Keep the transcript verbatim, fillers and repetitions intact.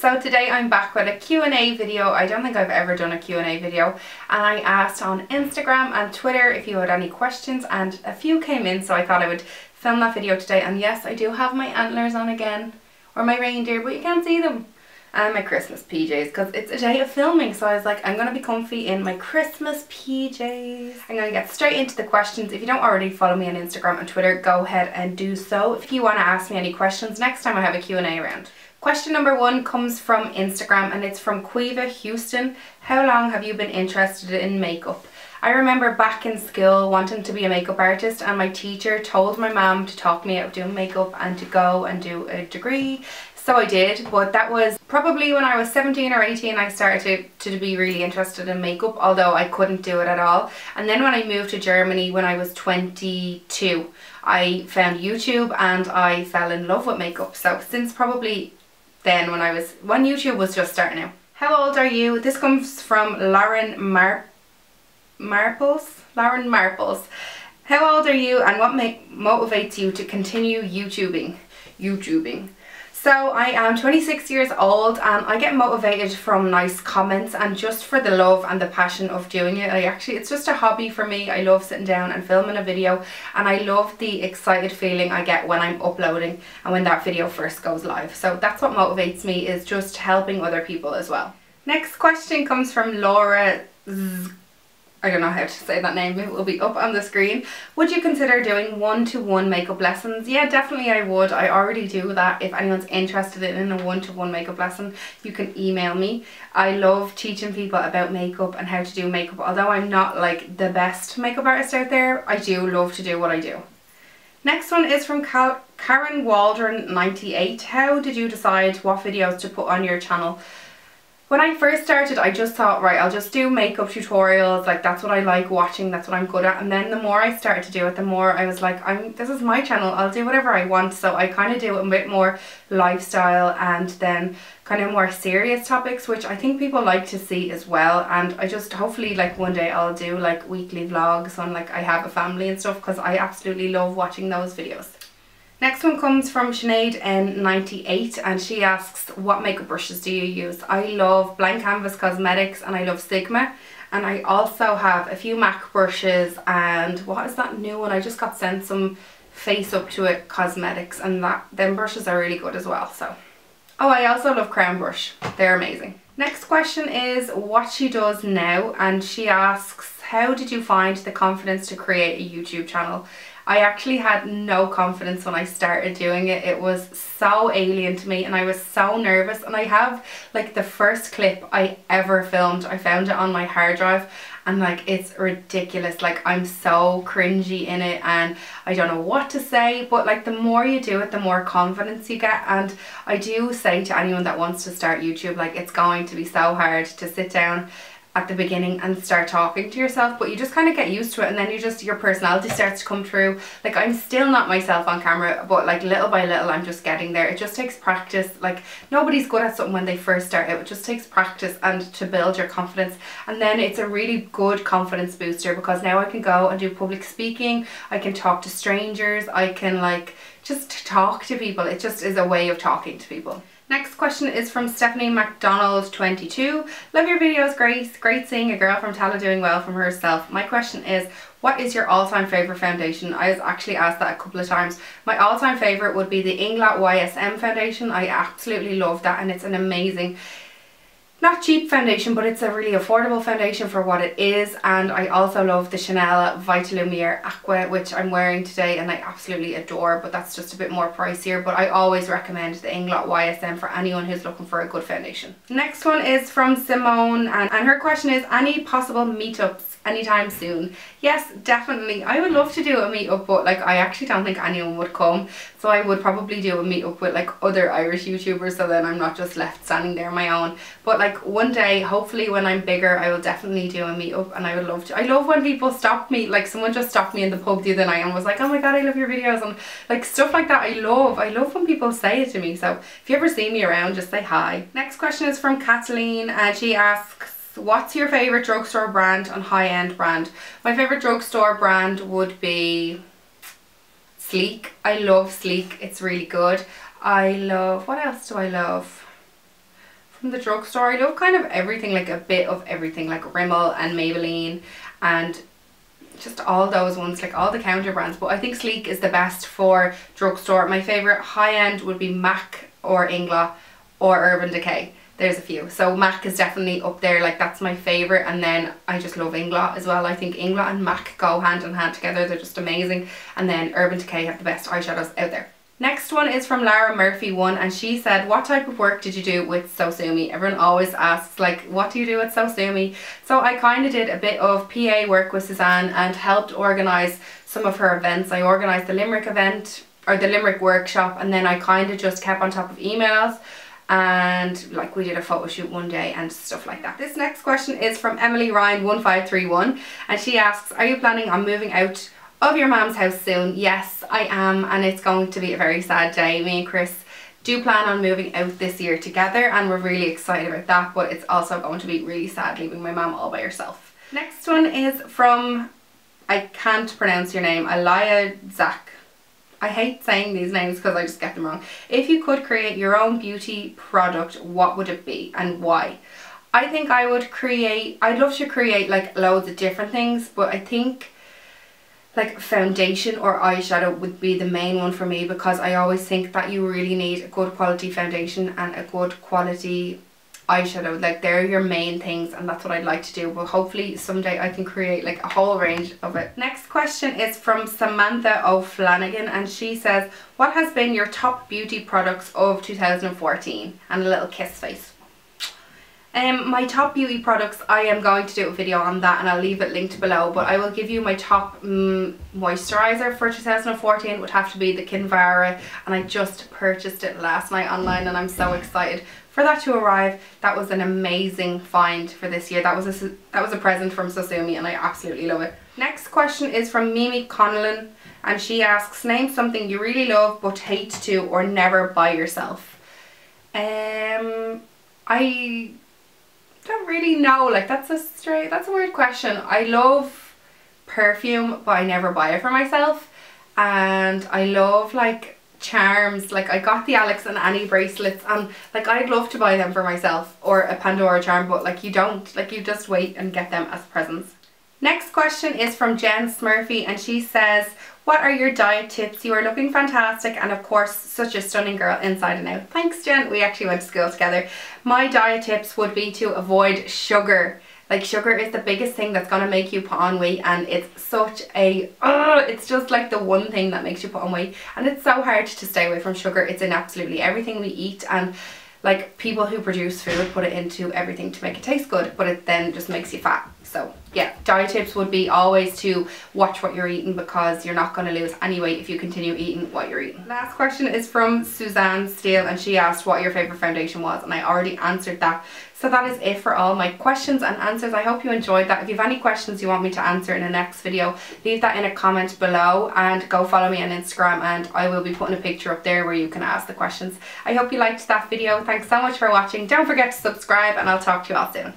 So today I'm back with a Q and A video. I don't think I've ever done a Q and A video, and I asked on Instagram and Twitter if you had any questions, and a few came in, so I thought I would film that video today. And yes, I do have my antlers on again, or my reindeer, but you can't see them, and my Christmas P Js, because it's a day of filming, so I was like, I'm going to be comfy in my Christmas P Js. I'm going to get straight into the questions. If you don't already follow me on Instagram and Twitter, go ahead and do so if you want to ask me any questions next time I have a Q and A round. Question number one comes from Instagram, and it's from Cuiva Houston. How long have you been interested in makeup? I remember back in school wanting to be a makeup artist, and my teacher told my mum to talk me out of doing makeup and to go and do a degree. So I did, but that was probably when I was seventeen or eighteen. I started to, to be really interested in makeup, although I couldn't do it at all. And then when I moved to Germany when I was twenty-two, I found YouTube and I fell in love with makeup. So since probably then, when I was when YouTube was just starting out. How old are you? This comes from Lauren Mar Marples. Lauren Marples. How old are you, and what make, motivates you to continue YouTubing? YouTubing. So I am twenty-six years old, and I get motivated from nice comments and just for the love and the passion of doing it. I actually, it's just a hobby for me. I love sitting down and filming a video, and I love the excited feeling I get when I'm uploading and when that video first goes live. So that's what motivates me, is just helping other people as well. Next question comes from Laura Zg. I don't know how to say that name, it will be up on the screen. Would you consider doing one-to-one makeup lessons? Yeah, definitely I would. I already do that. If anyone's interested in a one-to-one makeup lesson, you can email me. I love teaching people about makeup and how to do makeup. Although I'm not like the best makeup artist out there, I do love to do what I do. Next one is from Cal Karen Waldron ninety-eight. How did you decide what videos to put on your channel? When I first started, I just thought, right, I'll just do makeup tutorials, like that's what I like watching, that's what I'm good at. And then the more I started to do it, the more I was like, I'm, this is my channel, I'll do whatever I want. So I kind of do a bit more lifestyle and then kind of more serious topics, which I think people like to see as well. And I just hopefully like one day I'll do like weekly vlogs on like I have a family and stuff, because I absolutely love watching those videos. Next one comes from Sinead N ninety-eight, and she asks, what makeup brushes do you use? I love Blank Canvas Cosmetics and I love Sigma, and I also have a few MAC brushes, and what is that new one? I just got sent some Face Up to It Cosmetics, and that them brushes are really good as well. So, oh, I also love Crown Brush, they're amazing. Next question is what she does now, and she asks, how did you find the confidence to create a YouTube channel? I actually had no confidence when I started doing it. It was so alien to me, and I was so nervous, and I have like the first clip I ever filmed. I found it on my hard drive, and like it's ridiculous. Like I'm so cringy in it and I don't know what to say, but like the more you do it, the more confidence you get. And I do say to anyone that wants to start YouTube, like it's going to be so hard to sit down at the beginning and start talking to yourself, but you just kind of get used to it, and then you just, your personality starts to come through. Like I'm still not myself on camera, but like little by little I'm just getting there. It just takes practice. Like nobody's good at something when they first start out. It just takes practice and to build your confidence, and then it's a really good confidence booster, because now I can go and do public speaking, I can talk to strangers, I can like just talk to people. It just is a way of talking to people. Next question is from Stephanie McDonald twenty-two. Love your videos, Grace. Great seeing a girl from Tala doing well from herself. My question is, what is your all-time favourite foundation? I was actually asked that a couple of times. My all-time favourite would be the Inglot Y S M Foundation. I absolutely love that, and it's an amazing, not cheap foundation, but it's a really affordable foundation for what it is. And I also love the Chanel Vitalumiere Aqua, which I'm wearing today and I absolutely adore, but that's just a bit more pricier. But I always recommend the Inglot Y S M for anyone who's looking for a good foundation. Next one is from Simone, and, and her question is, any possible meetups anytime soon? Yes, definitely. I would love to do a meetup, but like I actually don't think anyone would come, so I would probably do a meetup with like other Irish YouTubers, so then I'm not just left standing there on my own. But like one day, hopefully when I'm bigger, I will definitely do a meetup, and I would love to. I love when people stop me, like someone just stopped me in the pub the other night and was like, oh my god, I love your videos, and like stuff like that. I love I love when people say it to me. So if you ever see me around, just say hi. Next question is from Kathleen, and she asks, what's your favourite drugstore brand and high-end brand? My favourite drugstore brand would be Sleek. I love Sleek, it's really good. I love, what else do I love? from the drugstore. I love kind of everything, like a bit of everything, like Rimmel and Maybelline and just all those ones, like all the counter brands. But I think Sleek is the best for drugstore. My favorite high-end would be MAC or Inglot or Urban Decay. There's a few. So MAC is definitely up there, like that's my favorite. And then I just love Inglot as well. I think Inglot and MAC go hand in hand together. They're just amazing. And then Urban Decay have the best eyeshadows out there. Next one is from Lara Murphy one, and she said, what type of work did you do with SoSumi? Everyone always asks, like, what do you do at SoSumi? So I kind of did a bit of P A work with Suzanne and helped organise some of her events. I organised the Limerick event, or the Limerick workshop, and then I kind of just kept on top of emails. And like we did a photo shoot one day and stuff like that. This next question is from Emily Ryan one five three one, and she asks, are you planning on moving out of your mom's house soon? Yes, I am, and it's going to be a very sad day. Me and Chris do plan on moving out this year together and we're really excited about that, but it's also going to be really sad leaving my mom all by herself. Next one is from, I can't pronounce your name, Aliyah Zak. I hate saying these names because I just get them wrong. If you could create your own beauty product, what would it be and why? I think I would create, I'd love to create like loads of different things, but I think like foundation or eyeshadow would be the main one for me, because I always think that you really need a good quality foundation and a good quality eyeshadow. Like they're your main things, and that's what I'd like to do, but hopefully someday I can create like a whole range of it. Next question is from Samantha O'Flanagan, and she says, what has been your top beauty products of two thousand fourteen? And a little kiss face. Um, my top beauty products, I am going to do a video on that and I'll leave it linked below, but I will give you my top um, moisturiser for two thousand fourteen. It would have to be the Kinvara, and I just purchased it last night online and I'm so excited for that to arrive. That was an amazing find for this year. That was a, that was a present from SoSumi and I absolutely love it. Next question is from Mimi Connellan, and she asks, name something you really love but hate to or never buy yourself. Um, I... don't really know, like that's a straight that's a weird question. I love perfume but I never buy it for myself, and I love like charms. Like I got the Alex and Ani bracelets and like I'd love to buy them for myself, or a Pandora charm, but like you don't, like you just wait and get them as presents. Next question is from Jen Smurphy, and she says, what are your diet tips? You are looking fantastic and of course such a stunning girl inside and out. Thanks Jen, we actually went to school together. My diet tips would be to avoid sugar. Like sugar is the biggest thing that's going to make you put on weight, and it's such a, uh, it's just like the one thing that makes you put on weight, and it's so hard to stay away from sugar. It's in absolutely everything we eat, and like people who produce food put it into everything to make it taste good, but it then just makes you fat. So yeah, diet tips would be always to watch what you're eating, because you're not going to lose any weight if you continue eating what you're eating. Last question is from Suzanne Steele, and she asked what your favourite foundation was, and I already answered that. So that is it for all my questions and answers. I hope you enjoyed that. If you have any questions you want me to answer in the next video, leave that in a comment below, and go follow me on Instagram and I will be putting a picture up there where you can ask the questions. I hope you liked that video. Thanks so much for watching. Don't forget to subscribe and I'll talk to you all soon.